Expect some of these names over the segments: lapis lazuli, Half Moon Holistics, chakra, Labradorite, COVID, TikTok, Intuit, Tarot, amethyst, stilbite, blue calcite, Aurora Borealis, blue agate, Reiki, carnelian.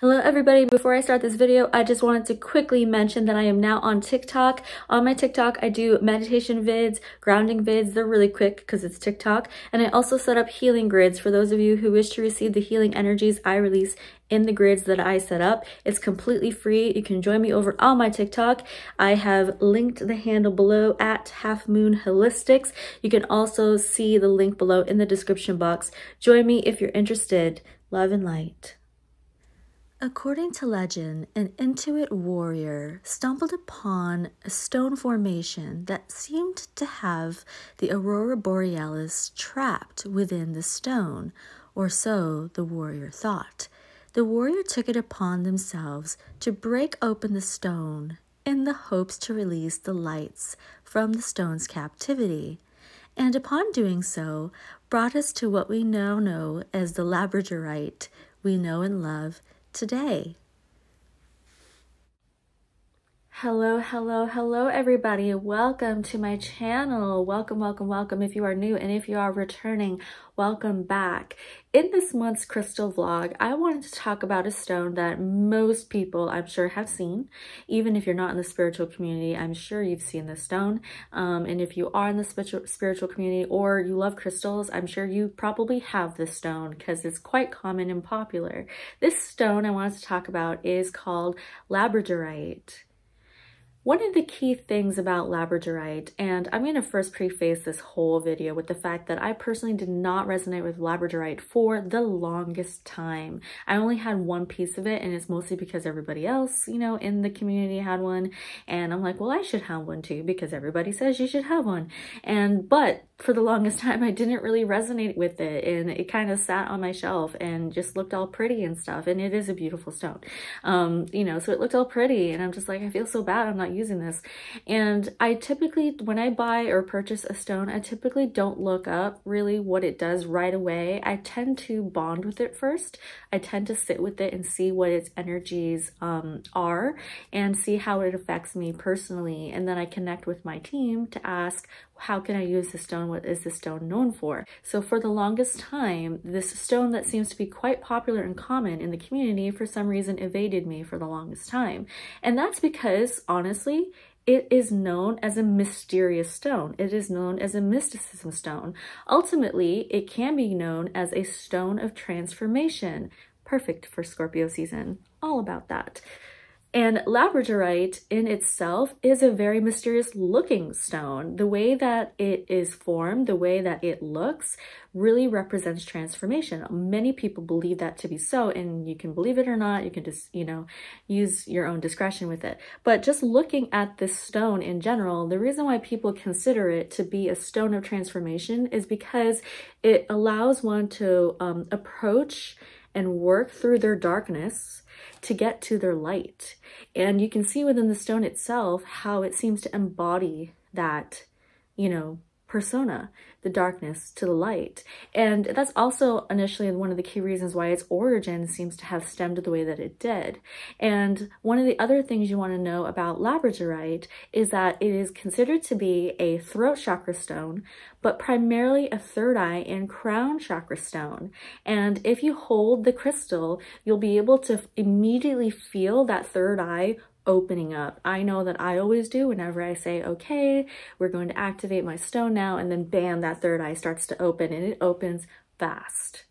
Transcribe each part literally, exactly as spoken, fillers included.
Hello everybody, before I start this video, I just wanted to quickly mention that I am now on TikTok. On my TikTok, I do meditation vids, grounding vids, they're really quick because it's TikTok, and I also set up healing grids for those of you who wish to receive the healing energies I release in the grids that I set up. It's completely free. You can join me over on my TikTok. I have linked the handle below at Half Moon Holistics. You can also see the link below in the description box. Join me if you're interested. Love and light. According to legend, an Intuit warrior stumbled upon a stone formation that seemed to have the Aurora Borealis trapped within the stone, or so the warrior thought. The warrior took it upon themselves to break open the stone in the hopes to release the lights from the stone's captivity, and upon doing so, brought us to what we now know as the Labradorite we know and love today. Hello, hello, hello everybody. Welcome to my channel. Welcome, welcome, welcome. If you are new and if you are returning, welcome back. In this month's crystal vlog, I wanted to talk about a stone that most people, I'm sure, have seen. Even if you're not in the spiritual community, I'm sure you've seen this stone. Um, and if you are in the spiritual community or you love crystals, I'm sure you probably have this stone because it's quite common and popular. This stone I wanted to talk about is called Labradorite. One of the key things about Labradorite, and I'm going to first preface this whole video with the fact that I personally did not resonate with Labradorite for the longest time. I only had one piece of it, and it's mostly because everybody else, you know, in the community had one, and I'm like, well, I should have one too because everybody says you should have one. And but for the longest time, I didn't really resonate with it, and it kind of sat on my shelf and just looked all pretty and stuff. And it is a beautiful stone, um, you know, so it looked all pretty, and I'm just like, I feel so bad. I'm not using this. And I typically, when I buy or purchase a stone, I typically don't look up really what it does right away. I tend to bond with it first. I tend to sit with it and see what its energies um, are and see how it affects me personally. And then I connect with my team to ask, how can I use this stone? What is this stone known for? So for the longest time, this stone that seems to be quite popular and common in the community for some reason evaded me for the longest time. And that's because, honestly, it is known as a mysterious stone. It is known as a mysticism stone. Ultimately, it can be known as a stone of transformation. Perfect for Scorpio season. All about that. And Labradorite in itself is a very mysterious looking stone. The way that it is formed, the way that it looks, really represents transformation. Many people believe that to be so, and you can believe it or not. You can just, you know, use your own discretion with it. But just looking at this stone in general, the reason why people consider it to be a stone of transformation is because it allows one to um, approach and work through their darkness to get to their light. And you can see within the stone itself how it seems to embody that, you know, persona, the darkness to the light. And that's also initially one of the key reasons why its origin seems to have stemmed the way that it did. And one of the other things you want to know about Labradorite is that it is considered to be a throat chakra stone, but primarily a third eye and crown chakra stone. And if you hold the crystal, you'll be able to immediately feel that third eye opening up. I know that I always do whenever I say, okay, we're going to activate my stone now, and then bam, that third eye starts to open, and it opens fast.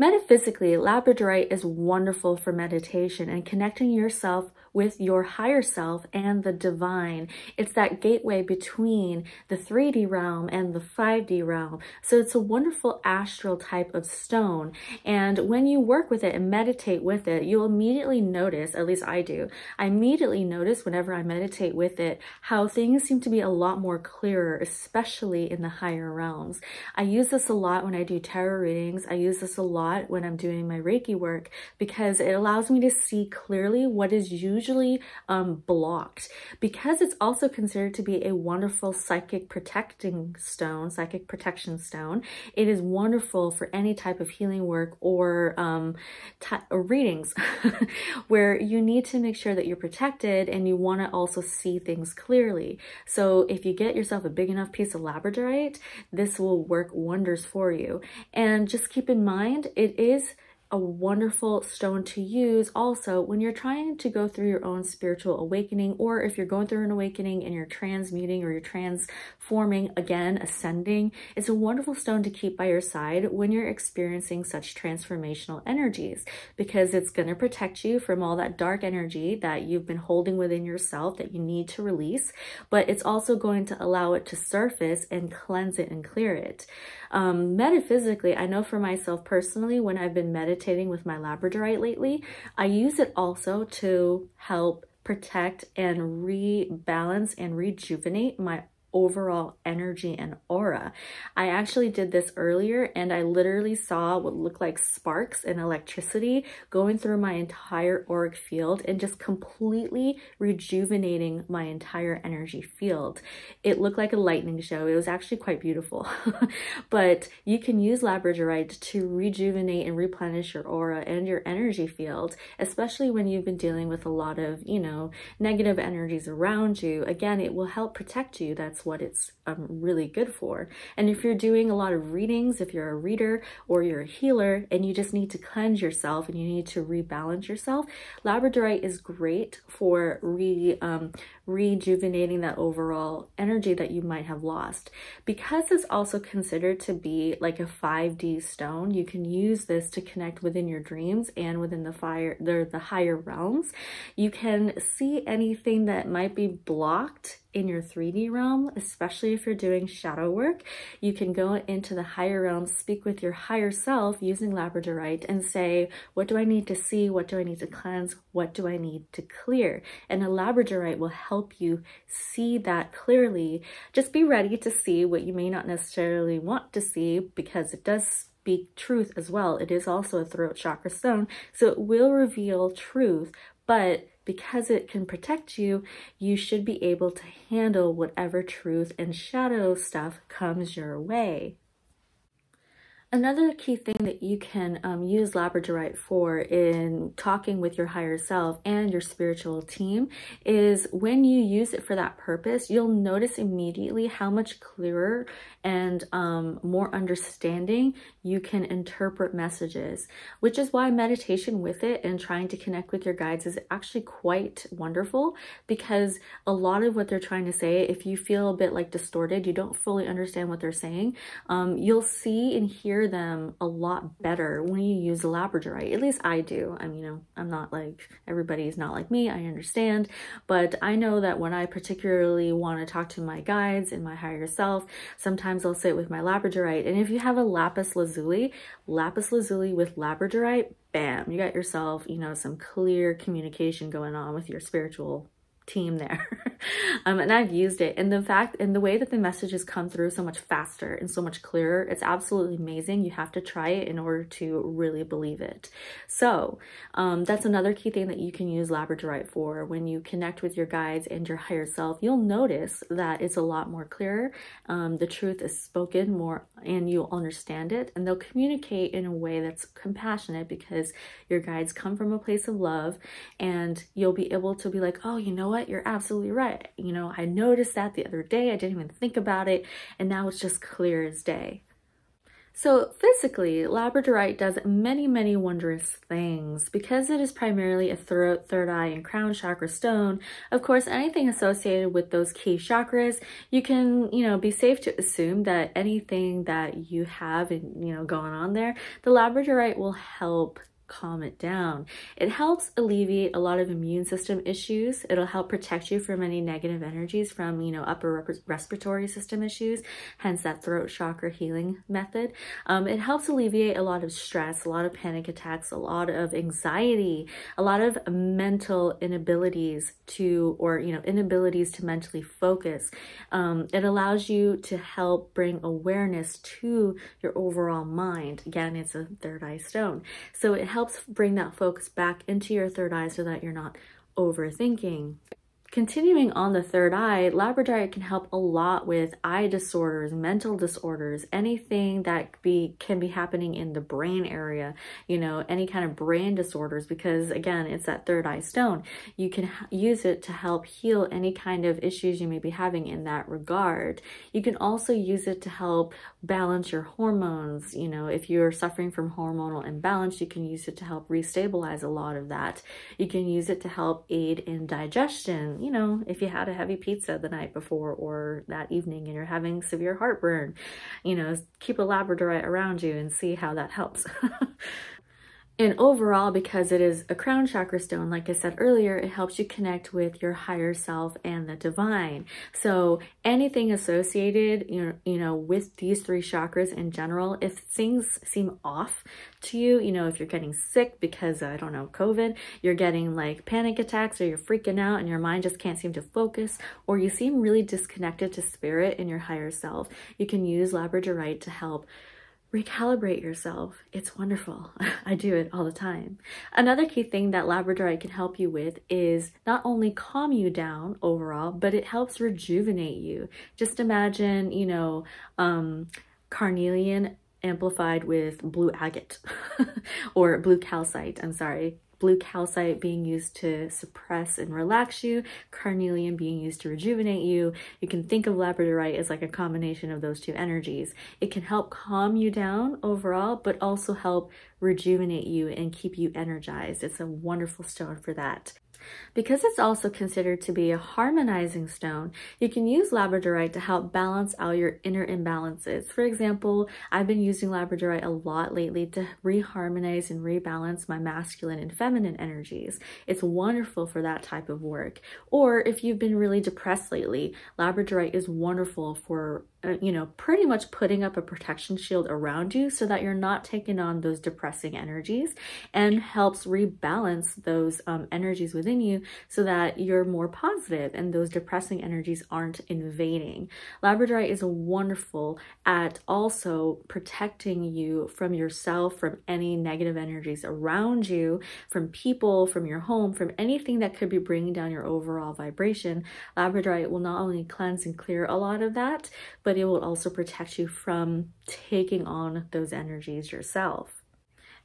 Metaphysically, Labradorite is wonderful for meditation and connecting yourself with your higher self and the divine. It's that gateway between the three D realm and the five D realm. So it's a wonderful astral type of stone. And when you work with it and meditate with it, you'll immediately notice, at least I do, I immediately notice whenever I meditate with it, how things seem to be a lot more clearer, especially in the higher realms. I use this a lot when I do tarot readings. I use this a lot when I'm doing my Reiki work because it allows me to see clearly what is usually usually um, blocked, because it's also considered to be a wonderful psychic protecting stone, psychic protection stone. It is wonderful for any type of healing work or um, readings where you need to make sure that you're protected and you want to also see things clearly. So if you get yourself a big enough piece of Labradorite, this will work wonders for you. And just keep in mind, it is a wonderful stone to use also when you're trying to go through your own spiritual awakening, or if you're going through an awakening and you're transmuting or you're transforming, again, ascending. It's a wonderful stone to keep by your side when you're experiencing such transformational energies, because it's going to protect you from all that dark energy that you've been holding within yourself that you need to release, but it's also going to allow it to surface and cleanse it and clear it. Um, metaphysically, I know for myself personally, when I've been meditating with my Labradorite lately, I use it also to help protect and rebalance and rejuvenate my overall energy and aura. I actually did this earlier and I literally saw what looked like sparks and electricity going through my entire auric field and just completely rejuvenating my entire energy field. It looked like a lightning show. It was actually quite beautiful. But you can use Labradorite to rejuvenate and replenish your aura and your energy field, especially when you've been dealing with a lot of, you know, negative energies around you. Again, it will help protect you. That's what it's um, really good for. And if you're doing a lot of readings, if you're a reader or you're a healer and you just need to cleanse yourself and you need to rebalance yourself, Labradorite is great for re, um, rejuvenating that overall energy that you might have lost. Because it's also considered to be like a five D stone, you can use this to connect within your dreams and within the fire, the, the higher realms. You can see anything that might be blocked in your three D realm, especially if you're doing shadow work. You can go into the higher realm, speak with your higher self using Labradorite and say, what do I need to see? What do I need to cleanse? What do I need to clear? And a Labradorite will help you see that clearly. Just be ready to see what you may not necessarily want to see, because it does speak truth as well. It is also a throat chakra stone, so it will reveal truth, but because it can protect you, you should be able to handle whatever truth and shadow stuff comes your way. Another key thing that you can um, use Labradorite for in talking with your higher self and your spiritual team is when you use it for that purpose, you'll notice immediately how much clearer and um, more understanding you can interpret messages, which is why meditation with it and trying to connect with your guides is actually quite wonderful, because a lot of what they're trying to say, if you feel a bit like distorted, you don't fully understand what they're saying, um, you'll see and hear them a lot better when you use Labradorite. At least I do. I'm, you know, I'm not like, everybody's not like me, I understand, but I know that when I particularly want to talk to my guides and my higher self, sometimes I'll sit with my Labradorite. And if you have a lapis lazuli, lapis lazuli with Labradorite, bam, you got yourself, you know, some clear communication going on with your spiritual team there. um, and I've used it, and the fact and the way that the messages come through so much faster and so much clearer, it's absolutely amazing. You have to try it in order to really believe it. So um, that's another key thing that you can use Labradorite for. When you connect with your guides and your higher self, you'll notice that it's a lot more clearer. Um, the truth is spoken more and you'll understand it, and they'll communicate in a way that's compassionate because your guides come from a place of love, and you'll be able to be like, oh, you know what? You're absolutely right. You know, I noticed that the other day. I didn't even think about it. And now it's just clear as day. So physically, Labradorite does many, many wondrous things. Because it is primarily a throat, third eye, and crown chakra stone, of course, anything associated with those key chakras, you can, you know, be safe to assume that anything that you have, and you know, going on there, the Labradorite will help calm it down. It helps alleviate a lot of immune system issues. It'll help protect you from any negative energies from, you know, upper respiratory system issues, hence that throat chakra healing method. Um, it helps alleviate a lot of stress, a lot of panic attacks, a lot of anxiety, a lot of mental inabilities to, or, you know, inabilities to mentally focus. Um, it allows you to help bring awareness to your overall mind. Again, it's a third eye stone. So it helps helps bring that focus back into your third eye so that you're not overthinking. Continuing on the third eye, labradorite can help a lot with eye disorders, mental disorders, anything that be can be happening in the brain area, you know, any kind of brain disorders, because again, it's that third eye stone. You can use it to help heal any kind of issues you may be having in that regard. You can also use it to help balance your hormones. You know, if you're suffering from hormonal imbalance, you can use it to help restabilize a lot of that. You can use it to help aid in digestion. You know, if you had a heavy pizza the night before or that evening and you're having severe heartburn, you know, keep a labradorite around you and see how that helps. And overall, because it is a crown chakra stone, like I said earlier, it helps you connect with your higher self and the divine. So anything associated, you know, you know, with these three chakras in general, if things seem off to you, you know, if you're getting sick because, I don't know, COVID, you're getting like panic attacks or you're freaking out and your mind just can't seem to focus, or you seem really disconnected to spirit and your higher self, you can use labradorite to help recalibrate yourself. It's wonderful. I do it all the time. Another key thing that labradorite can help you with is not only calm you down overall, but it helps rejuvenate you. Just imagine, you know, um, carnelian amplified with blue agate or blue calcite. I'm sorry. Blue calcite being used to suppress and relax you, carnelian being used to rejuvenate you. You can think of labradorite as like a combination of those two energies. It can help calm you down overall, but also help rejuvenate you and keep you energized. It's a wonderful stone for that. Because it's also considered to be a harmonizing stone, you can use labradorite to help balance out your inner imbalances. For example, I've been using labradorite a lot lately to reharmonize and rebalance my masculine and feminine energies. It's wonderful for that type of work. Or if you've been really depressed lately, labradorite is wonderful for, you know, pretty much putting up a protection shield around you so that you're not taking on those depressing energies, and helps rebalance those um, energies within you so that you're more positive and those depressing energies aren't invading. Labradorite is wonderful at also protecting you from yourself, from any negative energies around you, from people, from your home, from anything that could be bringing down your overall vibration. Labradorite will not only cleanse and clear a lot of that, but but it will also protect you from taking on those energies yourself.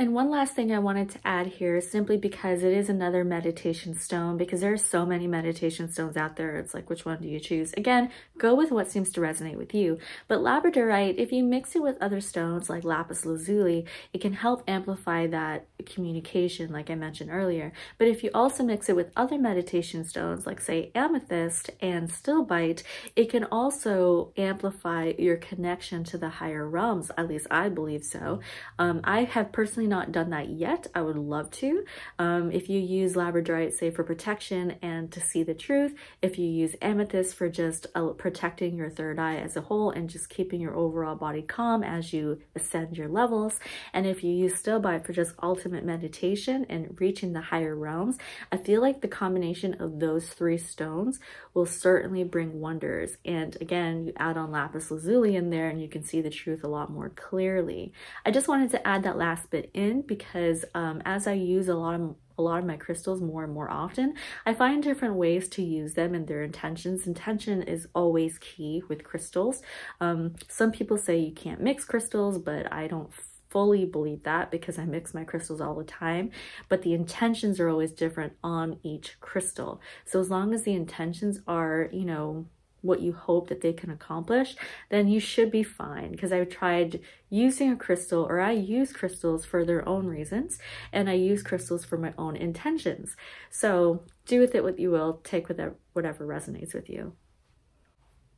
And one last thing I wanted to add here, simply because it is another meditation stone, because there are so many meditation stones out there, it's like, which one do you choose? Again, go with what seems to resonate with you. But labradorite, if you mix it with other stones like lapis lazuli, it can help amplify that communication, like I mentioned earlier. But if you also mix it with other meditation stones, like say amethyst and stilbite, it can also amplify your connection to the higher realms, at least I believe so. Um, I have personally not done that yet. I would love to. Um, if you use labradorite, say, for protection and to see the truth, if you use amethyst for just uh, protecting your third eye as a whole and just keeping your overall body calm as you ascend your levels, and if you use stilbite for just ultimate meditation and reaching the higher realms, I feel like the combination of those three stones will certainly bring wonders. And again, you add on lapis lazuli in there and you can see the truth a lot more clearly. I just wanted to add that last bit in because um, as I use a lot of a lot of my crystals more and more often, I find different ways to use them and their intentions. Intention is always key with crystals. Um, some people say you can't mix crystals, but I don't fully believe that because I mix my crystals all the time, but the intentions are always different on each crystal. So as long as the intentions are, you know, what you hope that they can accomplish, then you should be fine. Because I've tried using a crystal, or I use crystals for their own reasons, and I use crystals for my own intentions. So do with it what you will, take with it whatever resonates with you.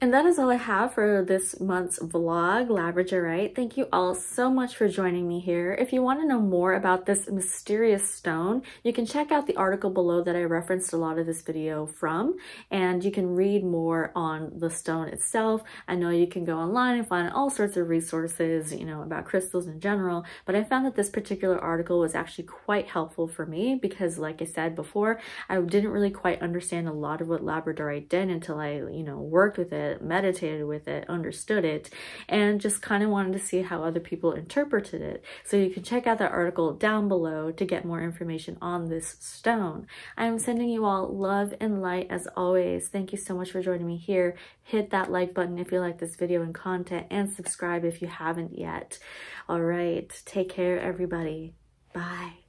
And that is all I have for this month's vlog, labradorite. Thank you all so much for joining me here. If you want to know more about this mysterious stone, you can check out the article below that I referenced a lot of this video from, and you can read more on the stone itself. I know you can go online and find all sorts of resources, you know, about crystals in general, but I found that this particular article was actually quite helpful for me because, like I said before, I didn't really quite understand a lot of what labradorite did until I, you know, worked with it had meditated with it, understood it, and just kind of wanted to see how other people interpreted it. So you can check out that article down below to get more information on this stone. I'm sending you all love and light as always. Thank you so much for joining me here. Hit that like button if you like this video and content, and subscribe if you haven't yet. All right, take care everybody. Bye.